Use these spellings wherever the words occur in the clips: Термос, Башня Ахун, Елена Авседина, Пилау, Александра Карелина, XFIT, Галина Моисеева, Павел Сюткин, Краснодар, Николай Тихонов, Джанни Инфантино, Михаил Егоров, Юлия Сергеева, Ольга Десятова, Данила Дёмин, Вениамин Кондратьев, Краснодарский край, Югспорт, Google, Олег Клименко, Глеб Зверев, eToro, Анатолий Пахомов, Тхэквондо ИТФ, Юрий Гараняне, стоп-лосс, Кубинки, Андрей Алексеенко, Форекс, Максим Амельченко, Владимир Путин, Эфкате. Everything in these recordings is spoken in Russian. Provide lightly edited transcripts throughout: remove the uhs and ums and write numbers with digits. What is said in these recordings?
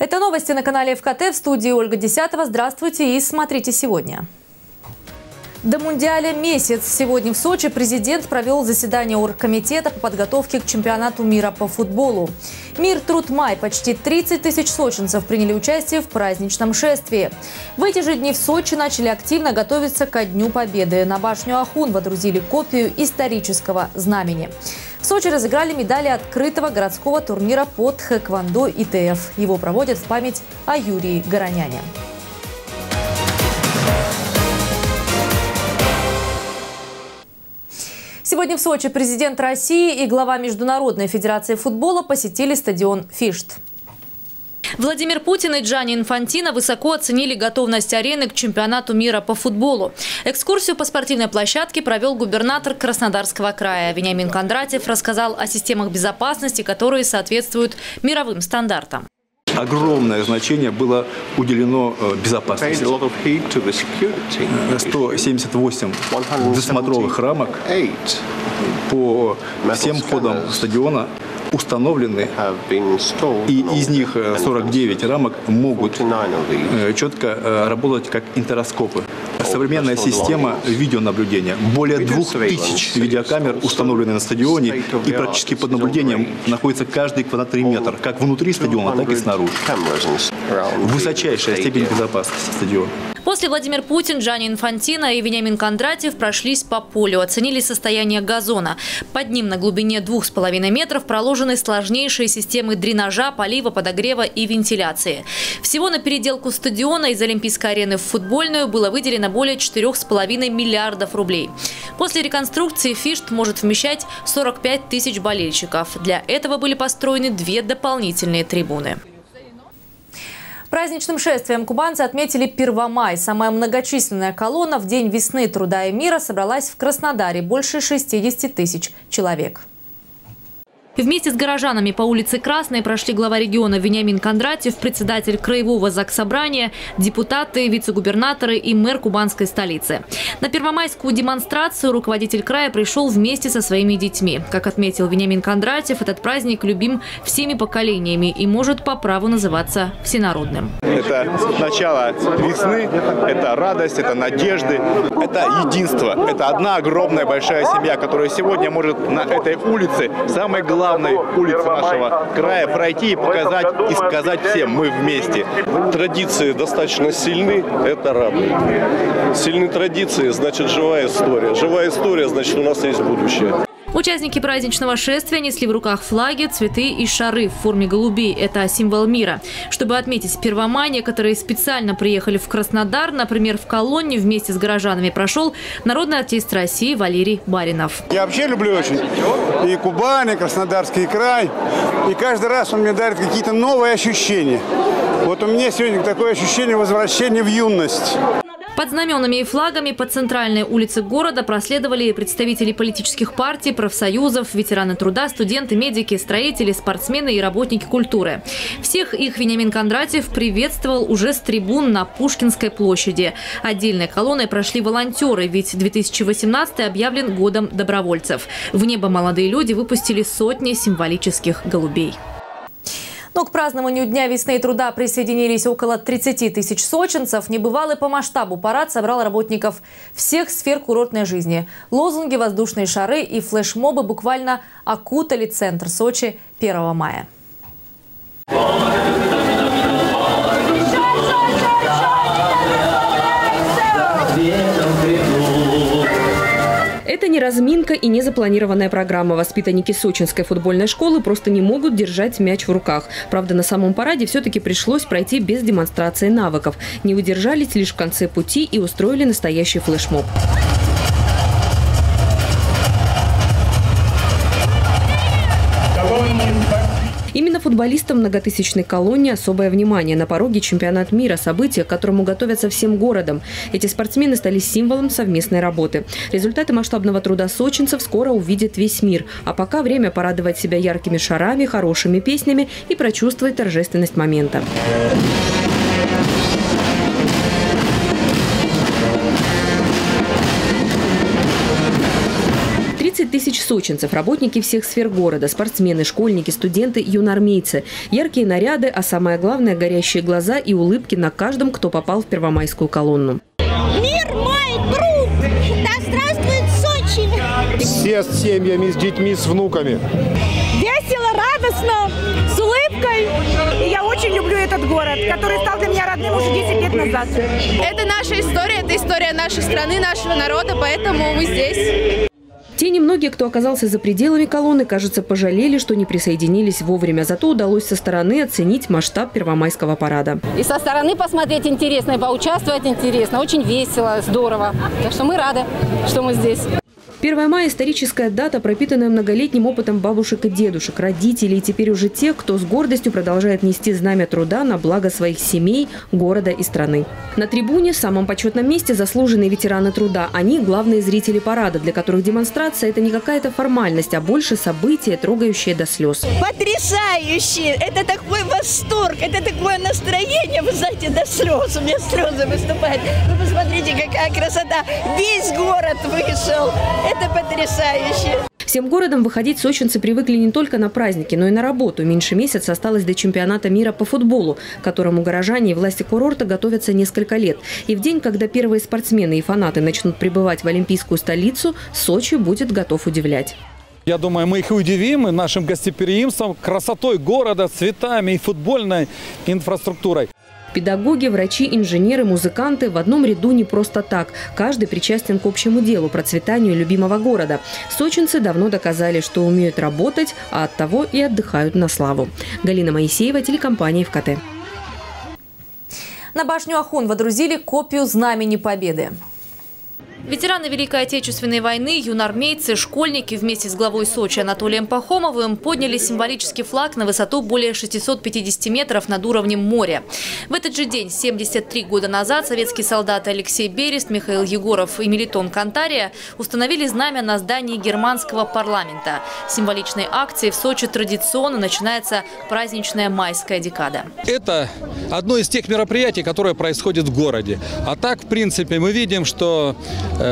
Это новости на канале Эфкате. В студии Ольга Десятова. Здравствуйте и смотрите сегодня. До Мундиаля месяц. Сегодня в Сочи президент провел заседание Оргкомитета по подготовке к чемпионату мира по футболу. Мир, труд, май. Почти 30 тысяч сочинцев приняли участие в праздничном шествии. В эти же дни в Сочи начали активно готовиться ко Дню Победы. На башню Ахун водрузили копию исторического знамени. В Сочи разыграли медали открытого городского турнира по тхэквондо ИТФ. Его проводят в память о Юрии Гараняне. Сегодня в Сочи президент России и глава Международной федерации футбола посетили стадион «Фишт». Владимир Путин и Джанни Инфантино высоко оценили готовность арены к чемпионату мира по футболу. Экскурсию по спортивной площадке провел губернатор Краснодарского края. Вениамин Кондратьев рассказал о системах безопасности, которые соответствуют мировым стандартам. Огромное значение было уделено безопасности. 178 досмотровых рамок по всем входам стадиона установлены, и из них 49 рамок могут четко работать как интероскопы. Современная система видеонаблюдения. Более 2000 видеокамер установлены на стадионе, и практически под наблюдением находится каждый квадратный метр, как внутри стадиона, так и снаружи. Высочайшая степень безопасности стадиона. После Владимир Путин, Джанни Инфантино и Вениамин Кондратьев прошлись по полю, оценили состояние газона. Под ним на глубине 2,5 метров проложены сложнейшие системы дренажа, полива, подогрева и вентиляции. Всего на переделку стадиона из Олимпийской арены в футбольную было выделено более 4,5 миллиардов рублей. После реконструкции Фишт может вмещать 45 тысяч болельщиков. Для этого были построены две дополнительные трибуны. Праздничным шествием кубанцы отметили Первомай. Самая многочисленная колонна в День весны, труда и мира собралась в Краснодаре. Больше 60 тысяч человек. Вместе с горожанами по улице Красной прошли глава региона Вениамин Кондратьев, председатель краевого заксобрания, депутаты, вице-губернаторы и мэр кубанской столицы. На первомайскую демонстрацию руководитель края пришел вместе со своими детьми. Как отметил Вениамин Кондратьев, этот праздник любим всеми поколениями и может по праву называться всенародным. Это начало весны, это радость, это надежды, это единство. Это одна огромная большая семья, которая сегодня может на этой улице, самой главной улице нашего края, пройти и показать, и сказать всем: мы вместе. Традиции достаточно сильны, это радует. Сильны традиции, значит, живая история. Живая история, значит, у нас есть будущее. Участники праздничного шествия несли в руках флаги, цветы и шары в форме голубей. Это символ мира. Чтобы отметить Первомай, некоторые специально приехали в Краснодар. Например, в колонне вместе с горожанами прошел народный артист России Валерий Баринов. Я вообще люблю очень и Кубань, и Краснодарский край. И каждый раз он мне дарит какие-то новые ощущения. Вот у меня сегодня такое ощущение возвращения в юность. Под знаменами и флагами по центральной улице города проследовали представители политических партий, профсоюзов, ветераны труда, студенты, медики, строители, спортсмены и работники культуры. Всех их Вениамин Кондратьев приветствовал уже с трибун на Пушкинской площади. Отдельной колонной прошли волонтеры, ведь 2018 объявлен годом добровольцев. В небо молодые люди выпустили сотни символических голубей. Но к празднованию Дня весны и труда присоединились около 30 тысяч сочинцев. Небывалый по масштабу парад собрал работников всех сфер курортной жизни. Лозунги, воздушные шары и флешмобы буквально окутали центр Сочи 1 мая. Это не разминка и не запланированная программа. Воспитанники сочинской футбольной школы просто не могут держать мяч в руках. Правда, на самом параде все-таки пришлось пройти без демонстрации навыков. Не удержались лишь в конце пути и устроили настоящий флешмоб. Именно футболистам многотысячной колонии особое внимание. На пороге чемпионат мира – событие, к которому готовятся всем городом. Эти спортсмены стали символом совместной работы. Результаты масштабного труда сочинцев скоро увидит весь мир. А пока время порадовать себя яркими шарами, хорошими песнями и прочувствовать торжественность момента. 30 000 сочинцев, работники всех сфер города, спортсмены, школьники, студенты, юнармейцы. Яркие наряды, а самое главное – горящие глаза и улыбки на каждом, кто попал в первомайскую колонну. Мир мой труд! Да здравствует Сочи! Все с семьями, с детьми, с внуками. Весело, радостно, с улыбкой. И я очень люблю этот город, который стал для меня родным уже 10 лет назад. Это наша история, это история нашей страны, нашего народа, поэтому мы здесь. Те немногие, кто оказался за пределами колонны, кажется, пожалели, что не присоединились вовремя. Зато удалось со стороны оценить масштаб первомайского парада. И со стороны посмотреть интересно, и поучаствовать интересно. Очень весело, здорово. Так что мы рады, что мы здесь. 1 мая – историческая дата, пропитанная многолетним опытом бабушек и дедушек, родителей и теперь уже тех, кто с гордостью продолжает нести знамя труда на благо своих семей, города и страны. На трибуне, в самом почетном месте, заслуженные ветераны труда. Они – главные зрители парада, для которых демонстрация – это не какая-то формальность, а больше событие, трогающее до слез. Потрясающе! Это такой восторг, это такое настроение, вы знаете, до слез. У меня слезы выступают. Вы посмотрите, какая красота! Весь город вышел! Это потрясающе! Всем городом выходить сочинцы привыкли не только на праздники, но и на работу. Меньше месяца осталось до чемпионата мира по футболу, к которому горожане и власти курорта готовятся несколько лет. И в день, когда первые спортсмены и фанаты начнут прибывать в олимпийскую столицу, Сочи будет готов удивлять. Я думаю, мы их удивим и нашим гостеприимством, красотой города, цветами и футбольной инфраструктурой. Педагоги, врачи, инженеры, музыканты в одном ряду не просто так. Каждый причастен к общему делу – процветанию любимого города. Сочинцы давно доказали, что умеют работать, а оттого и отдыхают на славу. Галина Моисеева, телекомпания «Эфкате». На башню Ахун водрузили копию Знамени Победы. Ветераны Великой Отечественной войны, юнармейцы, школьники вместе с главой Сочи Анатолием Пахомовым подняли символический флаг на высоту более 650 метров над уровнем моря. В этот же день, 73 года назад, советские солдаты Алексей Берест, Михаил Егоров и Мелитон Кантария установили знамя на здании германского парламента. С символичной акции в Сочи традиционно начинается праздничная майская декада. Это одно из тех мероприятий, которое происходит в городе. А так, в принципе, мы видим, что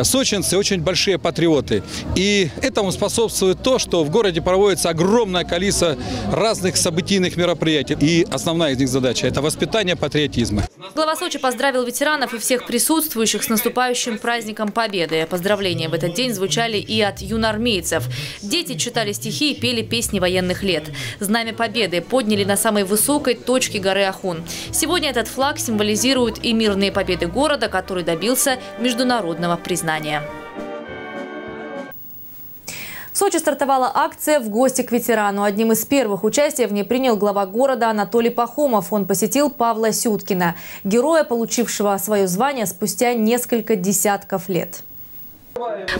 сочинцы очень большие патриоты. И этому способствует то, что в городе проводится огромное количество разных событийных мероприятий. И основная из них задача – это воспитание патриотизма. Глава Сочи поздравил ветеранов и всех присутствующих с наступающим праздником Победы. Поздравления в этот день звучали и от юнармейцев. Дети читали стихи и пели песни военных лет. Знамя Победы подняли на самой высокой точке горы Ахун. Сегодня этот флаг символизирует и мирные победы города, который добился международного признания. В Сочи стартовала акция «В гости к ветерану». Одним из первых участие в ней принял глава города Анатолий Пахомов. Он посетил Павла Сюткина, героя, получившего свое звание спустя несколько десятков лет.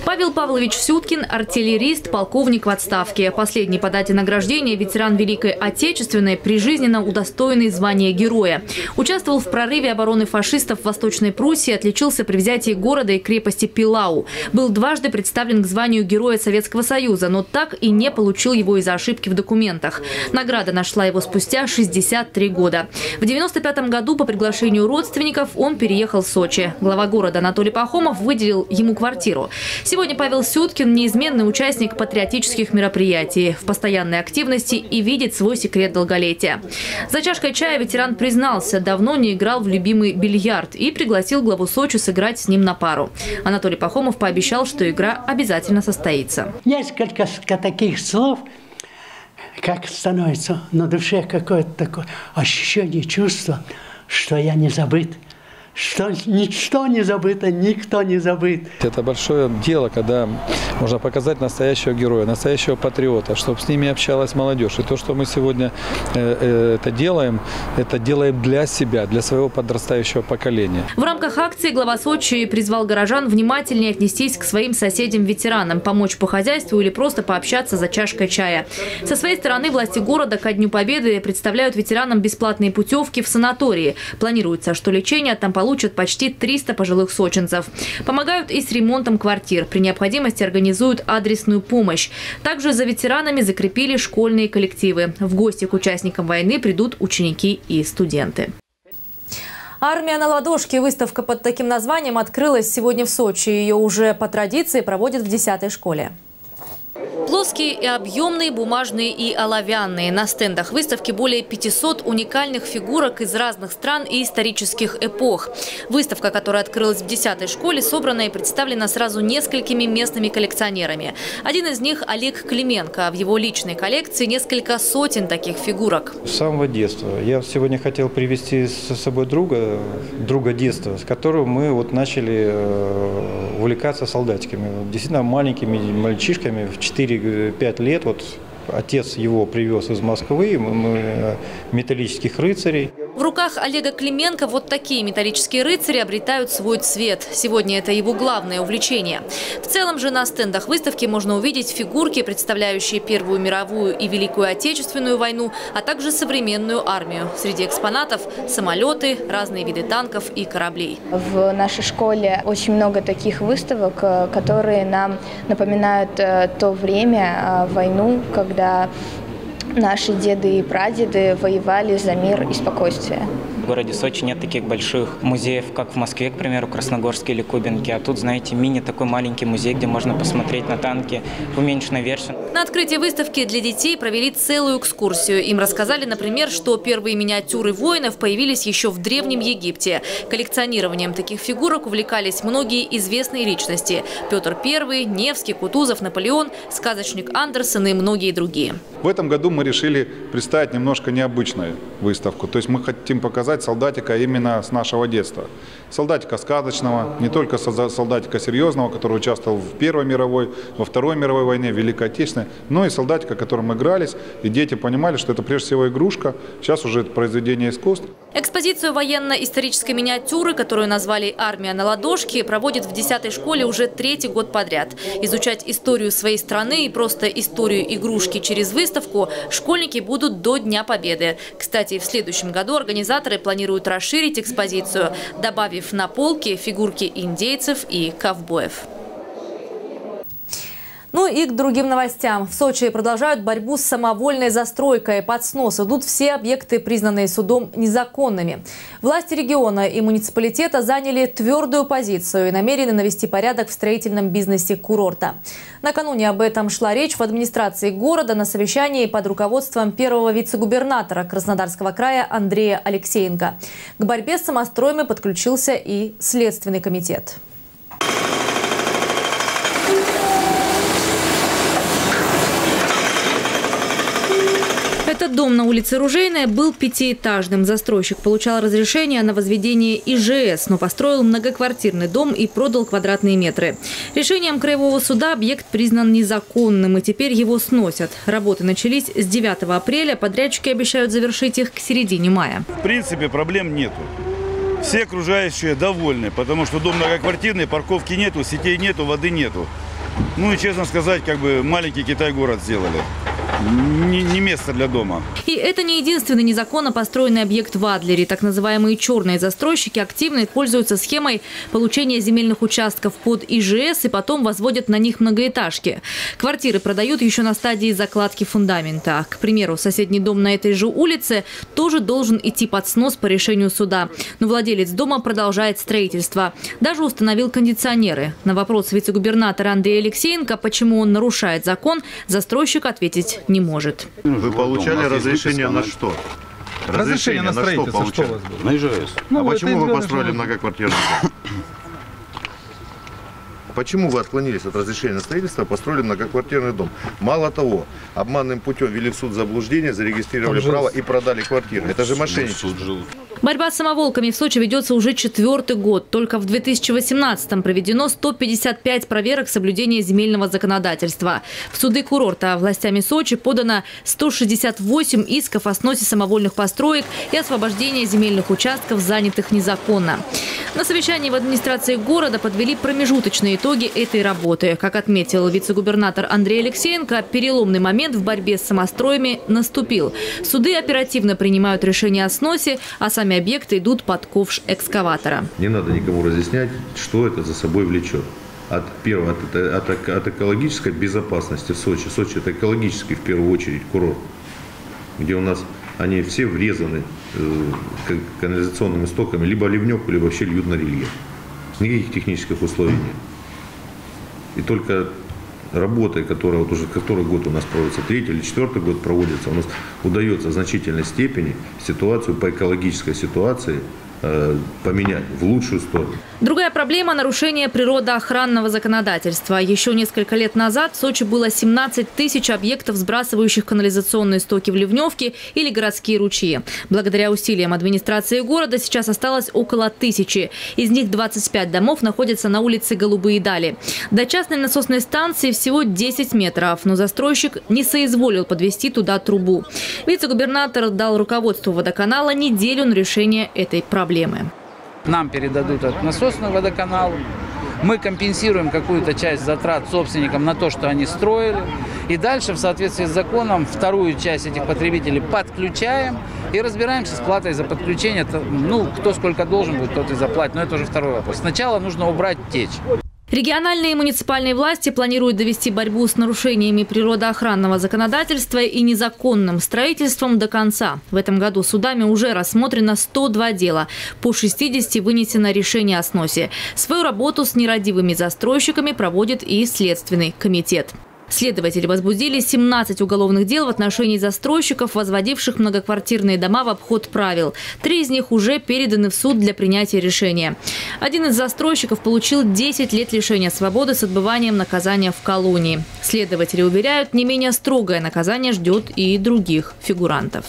Павел Павлович Сюткин – артиллерист, полковник в отставке. Последний по дате награждения ветеран Великой Отечественной, прижизненно удостоенный звания героя. Участвовал в прорыве обороны фашистов в Восточной Пруссии, отличился при взятии города и крепости Пилау. Был дважды представлен к званию Героя Советского Союза, но так и не получил его из-за ошибки в документах. Награда нашла его спустя 63 года. В 1995 году по приглашению родственников он переехал в Сочи. Глава города Анатолий Пахомов выделил ему квартиру. Сегодня Павел Сюткин – неизменный участник патриотических мероприятий, в постоянной активности и видит свой секрет долголетия. За чашкой чая ветеран признался, давно не играл в любимый бильярд и пригласил главу Сочи сыграть с ним на пару. Анатолий Пахомов пообещал, что игра обязательно состоится. Несколько таких слов, как становится на душе какое-то такое ощущение, чувство, что я не забыт. Что ничто не забыто, никто не забыт. Это большое дело, когда можно показать настоящего героя, настоящего патриота, чтобы с ними общалась молодежь. И то, что мы сегодня это делаем для себя, для своего подрастающего поколения. В рамках акции глава Сочи призвал горожан внимательнее отнестись к своим соседям-ветеранам, помочь по хозяйству или просто пообщаться за чашкой чая. Со своей стороны власти города ко Дню Победы представляют ветеранам бесплатные путевки в санатории. Планируется, что лечение там получат почти 300 пожилых сочинцев. Помогают и с ремонтом квартир. При необходимости организуют адресную помощь. Также за ветеранами закрепили школьные коллективы. В гости к участникам войны придут ученики и студенты. «Армия на ладошке» – выставка под таким названием открылась сегодня в Сочи. Ее уже по традиции проводят в 10-й школе. Плоские и объемные, бумажные и оловянные. На стендах выставки более 500 уникальных фигурок из разных стран и исторических эпох. Выставка, которая открылась в 10-й школе, собрана и представлена сразу несколькими местными коллекционерами. Один из них – Олег Клименко. В его личной коллекции несколько сотен таких фигурок. С самого детства. Я сегодня хотел привезти с собой друга детства, с которым мы вот начали увлекаться солдатиками. Действительно маленькими мальчишками в 4-5 лет. Вот отец его привез из Москвы, металлических рыцарей. В руках Олега Клименко вот такие металлические рыцари обретают свой цвет. Сегодня это его главное увлечение. В целом же на стендах выставки можно увидеть фигурки, представляющие Первую мировую и Великую Отечественную войну, а также современную армию. Среди экспонатов – самолеты, разные виды танков и кораблей. В нашей школе очень много таких выставок, которые нам напоминают то время, войну, когда наши деды и прадеды воевали за мир и спокойствие. В городе Сочи нет таких больших музеев, как в Москве, к примеру, Красногорский или Кубинки. А тут, знаете, мини такой маленький музей, где можно посмотреть на танки в уменьшенной версии. На открытии выставки для детей провели целую экскурсию. Им рассказали, например, что первые миниатюры воинов появились еще в Древнем Египте. Коллекционированием таких фигурок увлекались многие известные личности. Петр I, Невский, Кутузов, Наполеон, сказочник Андерсон и многие другие. В этом году мы решили представить немножко необычную выставку. То есть мы хотим показать солдатика именно с нашего детства. Солдатика сказочного, не только солдатика серьезного, который участвовал в Первой мировой, во Второй мировой войне, Великой Отечественной, но и солдатика, которым игрались, и дети понимали, что это прежде всего игрушка, сейчас уже это произведение искусств. Экспозицию военно-исторической миниатюры, которую назвали «Армия на ладошке», проводит в 10-й школе уже третий год подряд. Изучать историю своей страны и просто историю игрушки через выставку школьники будут до Дня Победы. Кстати, в следующем году организаторы планируют расширить экспозицию, добавив на полки фигурки индейцев и ковбоев. Ну и к другим новостям. В Сочи продолжают борьбу с самовольной застройкой. Под снос идут все объекты, признанные судом незаконными. Власти региона и муниципалитета заняли твердую позицию и намерены навести порядок в строительном бизнесе курорта. Накануне об этом шла речь в администрации города на совещании под руководством первого вице-губернатора Краснодарского края Андрея Алексеенко. К борьбе с самостроями подключился и Следственный комитет. Этот дом на улице Ружейная был пятиэтажным. Застройщик получал разрешение на возведение ИЖС, но построил многоквартирный дом и продал квадратные метры. Решением краевого суда объект признан незаконным, и теперь его сносят. Работы начались с 9 апреля. Подрядчики обещают завершить их к середине мая. В принципе, проблем нету. Все окружающие довольны, потому что дом многоквартирный, парковки нету, сетей нету, воды нету. Ну и, честно сказать, как бы маленький Китай-город сделали. Не место для дома. И это не единственный незаконно построенный объект в Адлере. Так называемые черные застройщики активно пользуются схемой получения земельных участков под ИЖС и потом возводят на них многоэтажки. Квартиры продают еще на стадии закладки фундамента. К примеру, соседний дом на этой же улице тоже должен идти под снос по решению суда. Но владелец дома продолжает строительство. Даже установил кондиционеры. На вопрос вице-губернатора Андрея Алексеенко, почему он нарушает закон, застройщик ответить не может. Вы получали разрешение на что? Разрешение на строительство. Что у вас было? На ИЖС. Ну, а почему вы построили многоквартирный дом? Почему вы отклонились от разрешения на строительство и построили многоквартирный дом? Мало того, обманным путем ввели в суд заблуждение, зарегистрировали право и продали квартиру. Это же мошенничество. Борьба с самоволками в Сочи ведется уже четвертый год. Только в 2018-м проведено 155 проверок соблюдения земельного законодательства. В суды курорта властями Сочи подано 168 исков о сносе самовольных построек и освобождении земельных участков, занятых незаконно. На совещании в администрации города подвели промежуточные итоги этой работы. Как отметил вице-губернатор Андрей Алексеенко, переломный момент в борьбе с самостроями наступил. Суды оперативно принимают решения о сносе, а сами объекты идут под ковш экскаватора. Не надо никому разъяснять, что это за собой влечет. От экологической безопасности в Сочи. Сочи – это экологический, в первую очередь, курорт, где у нас они все врезаны канализационными стоками, либо ливневку, либо вообще льют на рельеф. Никаких технических условий нет. И только работой, которая вот уже который год у нас проводится, третий или четвертый год проводится, у нас удается в значительной степени ситуацию по экологической ситуации поменять в лучшую сторону. Другая проблема – нарушение природоохранного законодательства. Еще несколько лет назад в Сочи было 17 тысяч объектов, сбрасывающих канализационные стоки в ливневки или городские ручьи. Благодаря усилиям администрации города сейчас осталось около 1000. Из них 25 домов находятся на улице Голубые Дали. До частной насосной станции всего 10 метров, но застройщик не соизволил подвести туда трубу. Вице-губернатор дал руководству водоканала неделю на решение этой проблемы. Нам передадут от насосного водоканала, мы компенсируем какую-то часть затрат собственникам на то, что они строили. И дальше, в соответствии с законом, вторую часть этих потребителей подключаем и разбираемся с платой за подключение. Ну, кто сколько должен будет, тот и заплатит. Но это уже второй вопрос. Сначала нужно убрать течь. Региональные и муниципальные власти планируют довести борьбу с нарушениями природоохранного законодательства и незаконным строительством до конца. В этом году судами уже рассмотрено 102 дела. По 60 вынесено решение о сносе. Свою работу с нерадивыми застройщиками проводит и Следственный комитет. Следователи возбудили 17 уголовных дел в отношении застройщиков, возводивших многоквартирные дома в обход правил. 3 из них уже переданы в суд для принятия решения. Один из застройщиков получил 10 лет лишения свободы с отбыванием наказания в колонии. Следователи уверяют, не менее строгое наказание ждет и других фигурантов.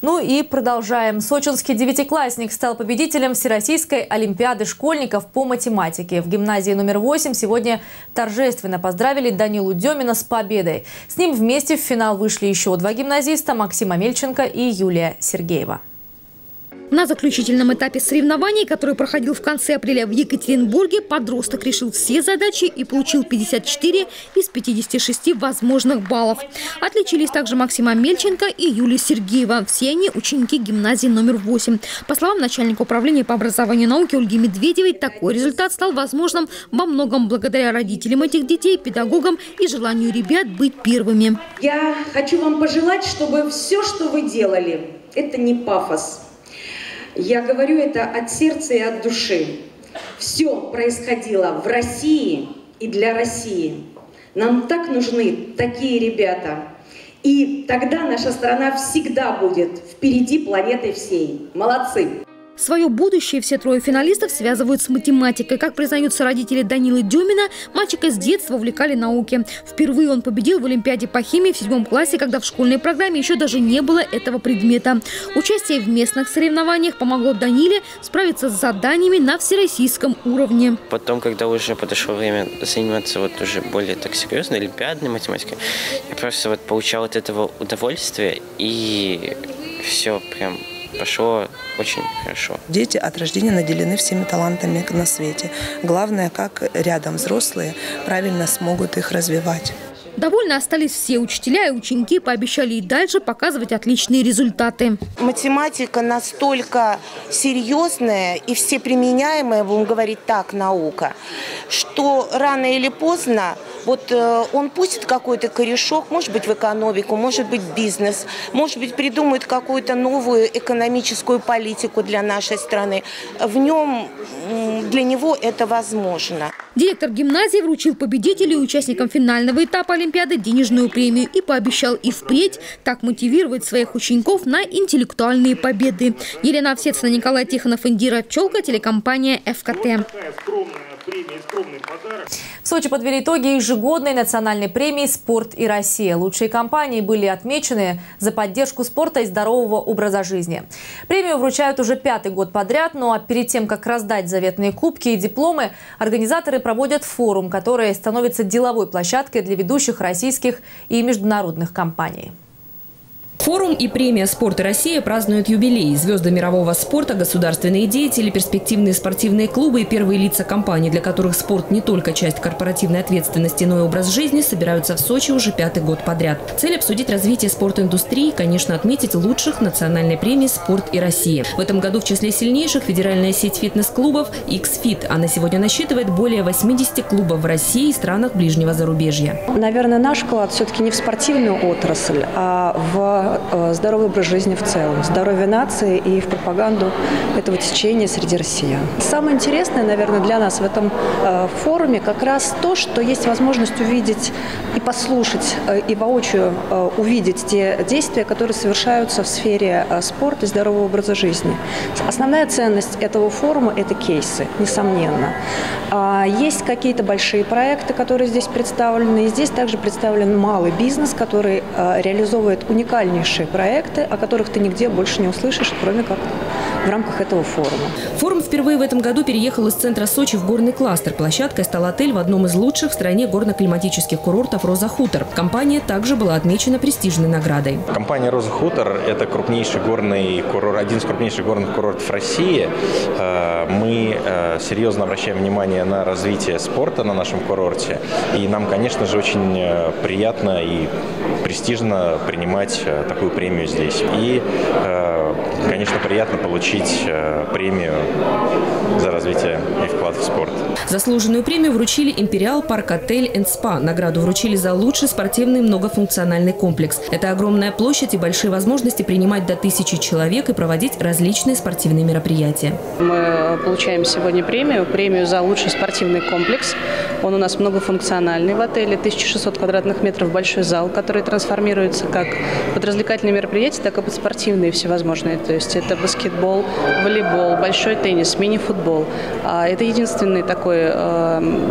Ну и продолжаем. Сочинский девятиклассник стал победителем Всероссийской олимпиады школьников по математике. В гимназии номер 8 сегодня торжественно поздравили Данилу Дёмина с победой. С ним вместе в финал вышли еще 2 гимназиста – Максим Амельченко и Юлия Сергеева. На заключительном этапе соревнований, который проходил в конце апреля в Екатеринбурге, подросток решил все задачи и получил 54 из 56 возможных баллов. Отличились также Максим Амельченко и Юлия Сергеева. Все они ученики гимназии номер 8. По словам начальника управления по образованию и науке Ольги Медведевой, такой результат стал возможным во многом благодаря родителям этих детей, педагогам и желанию ребят быть первыми. Я хочу вам пожелать, чтобы все, что вы делали, это не пафос. Я говорю это от сердца и от души. Все происходило в России и для России. Нам так нужны такие ребята. И тогда наша страна всегда будет впереди планеты всей. Молодцы! Свое будущее все 3 финалистов связывают с математикой. Как признаются родители Данилы Дёмина, мальчика с детства увлекали науки. Впервые он победил в Олимпиаде по химии в 7 классе, когда в школьной программе еще даже не было этого предмета. Участие в местных соревнованиях помогло Даниле справиться с заданиями на всероссийском уровне. Потом, когда уже подошло время заниматься вот уже более так серьезно олимпиадной математикой, я просто вот получал от этого удовольствие, и все прям пошло очень хорошо. Дети от рождения наделены всеми талантами на свете. Главное, как рядом взрослые правильно смогут их развивать. Довольны остались все учителя и ученики, пообещали и дальше показывать отличные результаты. Математика настолько серьезная и все применяемая, будем говорить так, наука, что рано или поздно вот он пустит какой-то корешок, может быть в экономику, может быть в бизнес, может быть придумает какую-то новую экономическую политику для нашей страны. В нем, для него это возможно. Директор гимназии вручил победителю и участникам финального этапа Олимпиады денежную премию и пообещал и впредь так мотивировать своих учеников на интеллектуальные победы. Елена Авседина, Николай Тихонов, Индира Пчелка, телекомпания «Эфкате». В Сочи подвели итоги ежегодной национальной премии «Спорт и Россия». Лучшие компании были отмечены за поддержку спорта и здорового образа жизни. Премию вручают уже 5-й год подряд, но перед тем, как раздать заветные кубки и дипломы, организаторы проводят форум, который становится деловой площадкой для ведущих российских и международных компаний. Форум и премия «Спорт и Россия» празднуют юбилей. Звезды мирового спорта, государственные деятели, перспективные спортивные клубы и первые лица компаний, для которых спорт не только часть корпоративной ответственности, но и образ жизни, собираются в Сочи уже 5-й год подряд. Цель – обсудить развитие спортиндустрии и, конечно, отметить лучших национальной премии «Спорт и Россия». В этом году в числе сильнейших федеральная сеть фитнес-клубов XFIT. Она сегодня насчитывает более 80 клубов в России и странах ближнего зарубежья. Наверное, наш вклад все-таки не в спортивную отрасль, а в за здоровый образ жизни в целом, здоровье нации и в пропаганду этого течения среди россиян. Самое интересное, наверное, для нас в этом форуме как раз то, что есть возможность увидеть и послушать, и воочию увидеть те действия, которые совершаются в сфере спорта и здорового образа жизни. Основная ценность этого форума – это кейсы, несомненно. Есть какие-то большие проекты, которые здесь представлены, и здесь также представлен малый бизнес, который реализовывает уникальнейшие проекты, о которых ты нигде больше не услышишь, кроме как в рамках этого форума. Форум впервые в этом году переехал из центра Сочи в горный кластер. Площадкой стал отель в одном из лучших в стране горно-климатических курортов «Роза Хутор». Компания также была отмечена престижной наградой. Компания «Роза Хутор» – это крупнейший горный курорт, один из крупнейших горных курортов России. Мы серьезно обращаем внимание на развитие спорта на нашем курорте. И нам, конечно же, очень приятно и престижно принимать такую премию здесь. И, конечно, приятно получить премию за развитие и вклад в спорт. Заслуженную премию вручили «Империал», «Парк Отель» и «СПА». Награду вручили за лучший спортивный многофункциональный комплекс. Это огромная площадь и большие возможности принимать до 1000 человек и проводить различные спортивные мероприятия. Мы получаем сегодня премию за лучший спортивный комплекс. Он у нас многофункциональный в отеле, 1600 квадратных метров большой зал, который трансформируется как под развлекательные мероприятия, так и под спортивные всевозможные. То есть это баскетбол, волейбол, большой теннис, мини-футбол. Это единственный такой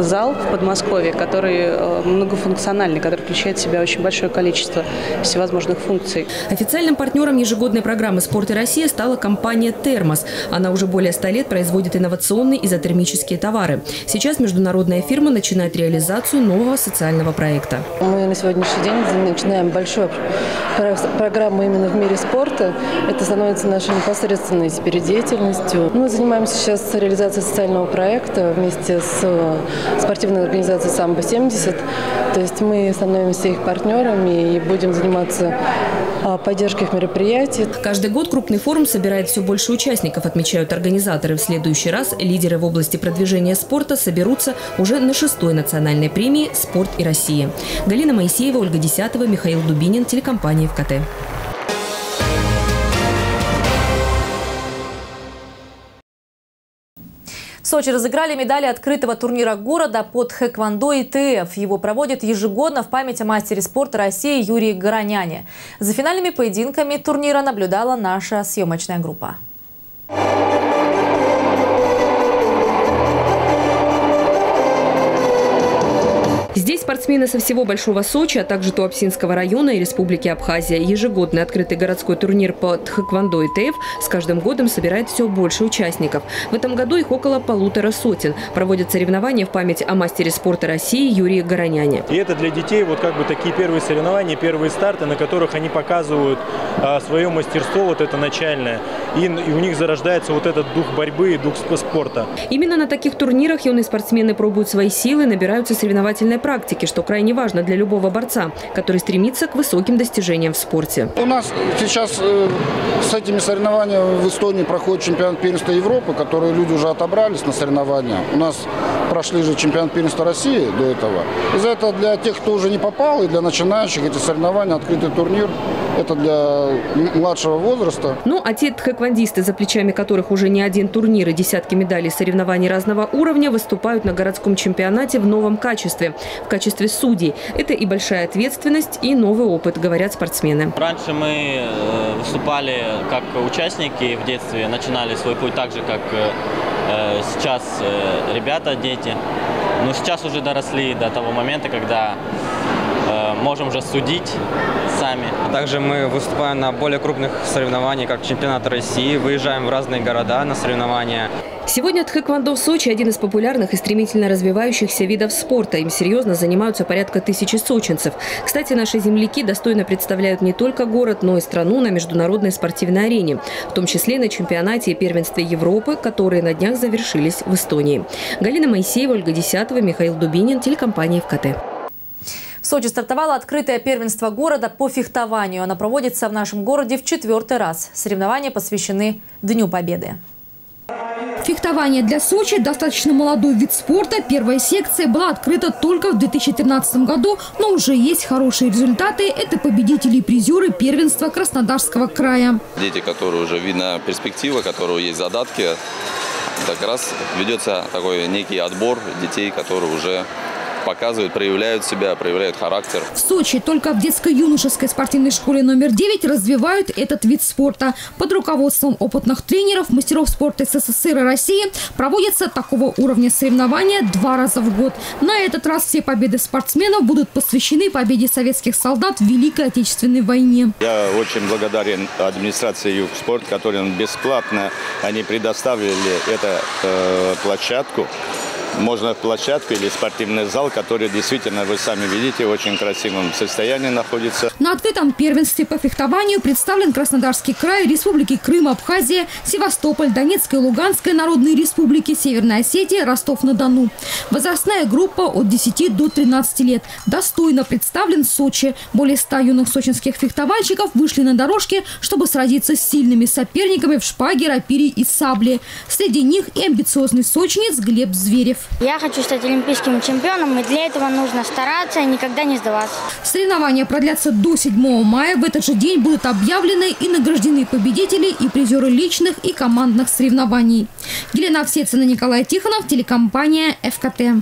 зал в Подмосковье, который многофункциональный, который включает в себя очень большое количество всевозможных функций. Официальным партнером ежегодной программы «Спорт и Россия» стала компания «Термос». Она уже более 100 лет производит инновационные изотермические товары. Сейчас международная фирма начинает реализацию нового социального проекта. Мы на сегодняшний день начинаем большую программу именно в мире спорта. Это становится нашей непосредственной теперь деятельностью. Мы занимаемся сейчас реализацией социального проекта вместе с спортивной организацией «Самбо-70». То есть мы становимся их партнерами и будем заниматься поддержкой их мероприятий. Каждый год крупный форум собирает все больше участников, отмечают организаторы. В следующий раз лидеры в области продвижения спорта соберутся уже на 6-й национальной премии «Спорт и Россия». Галина Моисеева, Ольга Десятова, Михаил Дубинин, телекомпания «Эфкате». В Сочи разыграли медали открытого турнира города по тхэквондо ИТФ. Его проводят ежегодно в память о мастере спорта России Юрии Гараняне. За финальными поединками турнира наблюдала наша съемочная группа. Здесь спортсмены со всего Большого Сочи, а также Туапсинского района и Республики Абхазия. Ежегодный открытый городской турнир по тхэквондо ИТФ с каждым годом собирает все больше участников. В этом году их около 150. Проводят соревнования в память о мастере спорта России Юрии Гараняне. И это для детей вот как бы такие первые соревнования, первые старты, на которых они показывают свое мастерство, вот это начальное. И у них зарождается вот этот дух борьбы и дух спорта. Именно на таких турнирах юные спортсмены пробуют свои силы, набираются соревновательной практики, что крайне важно для любого борца, который стремится к высоким достижениям в спорте. У нас сейчас с этими соревнованиями в Эстонии проходит чемпионат первенства Европы, которые люди уже отобрались на соревнования. У нас прошли же чемпионат первенства России до этого. Из-за этого для тех, кто уже не попал, и для начинающих эти соревнования, открытый турнир, это для младшего возраста. Ну а те тхэквондисты, за плечами которых уже не один турнир и десятки медалей соревнований разного уровня, выступают на городском чемпионате в новом качестве. В качестве судей. Это и большая ответственность, и новый опыт, говорят спортсмены. Раньше мы выступали как участники в детстве, начинали свой путь так же, как сейчас ребята, дети. Но сейчас уже доросли до того момента, когда можем уже судить сами. Также мы выступаем на более крупных соревнованиях, как чемпионат России, выезжаем в разные города на соревнования. Сегодня тхэквондо в Сочи – один из популярных и стремительно развивающихся видов спорта. Им серьезно занимаются порядка 1000 сочинцев. Кстати, наши земляки достойно представляют не только город, но и страну на международной спортивной арене. В том числе на чемпионате и первенстве Европы, которые на днях завершились в Эстонии. Галина Моисеева, Ольга Десятова, Михаил Дубинин, телекомпания «Эфкате». В Сочи стартовало открытое первенство города по фехтованию. Оно проводится в нашем городе в 4-й раз. Соревнования посвящены Дню Победы. Фехтование для Сочи – достаточно молодой вид спорта. Первая секция была открыта только в 2013 году, но уже есть хорошие результаты. Это победители и призеры первенства Краснодарского края. Дети, которые уже видна перспектива, у которых есть задатки, как раз ведется такой некий отбор детей, которые уже показывают, проявляют себя, проявляют характер. В Сочи только в детско-юношеской спортивной школе номер 9 развивают этот вид спорта. Под руководством опытных тренеров, мастеров спорта СССР и России проводятся такого уровня соревнования 2 раза в год. На этот раз все победы спортсменов будут посвящены победе советских солдат в Великой Отечественной войне. Я очень благодарен администрации «Югспорт», которым бесплатно они предоставили эту площадку. Можно в площадку или спортивный зал, который действительно, вы сами видите, в очень красивом состоянии находится. На открытом первенстве по фехтованию представлен Краснодарский край, республики Крым, Абхазия, Севастополь, Донецкая и Луганская народные республики, Северная Осетия, Ростов-на-Дону. Возрастная группа от 10 до 13 лет. Достойно представлен Сочи. Более 100 юных сочинских фехтовальщиков вышли на дорожки, чтобы сразиться с сильными соперниками в шпаге, рапире и сабле. Среди них и амбициозный сочинец Глеб Зверев. Я хочу стать олимпийским чемпионом, и для этого нужно стараться и никогда не сдаваться. Соревнования продлятся до 7 мая. В этот же день будут объявлены и награждены победители и призеры личных и командных соревнований. Елена Авседина, Николай Тихонов, телекомпания «Эфкате».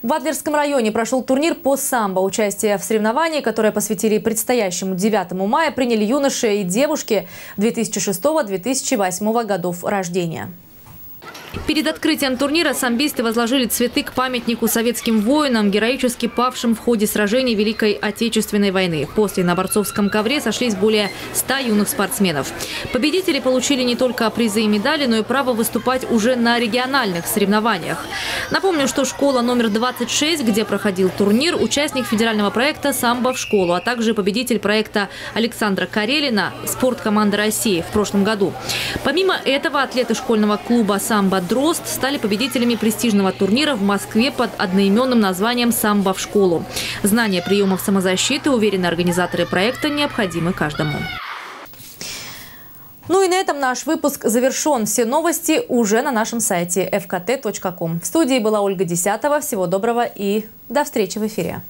В Адлерском районе прошел турнир по самбо. Участие в соревновании, которое посвятили предстоящему 9 мая, приняли юноши и девушки 2006-2008 годов рождения. Перед открытием турнира самбисты возложили цветы к памятнику советским воинам, героически павшим в ходе сражений Великой Отечественной войны. После на борцовском ковре сошлись более 100 юных спортсменов. Победители получили не только призы и медали, но и право выступать уже на региональных соревнованиях. Напомню, что школа номер 26, где проходил турнир, участник федерального проекта «Самбо в школу», а также победитель проекта Александра Карелина «Спорткоманда России» в прошлом году. Помимо этого, атлеты школьного клуба «Самбо Дрозд» стали победителями престижного турнира в Москве под одноименным названием «Самбо в школу». Знания приемов самозащиты, уверены организаторы проекта, необходимы каждому. Ну и на этом наш выпуск завершен. Все новости уже на нашем сайте fkt.com. В студии была Ольга Десятова. Всего доброго и до встречи в эфире.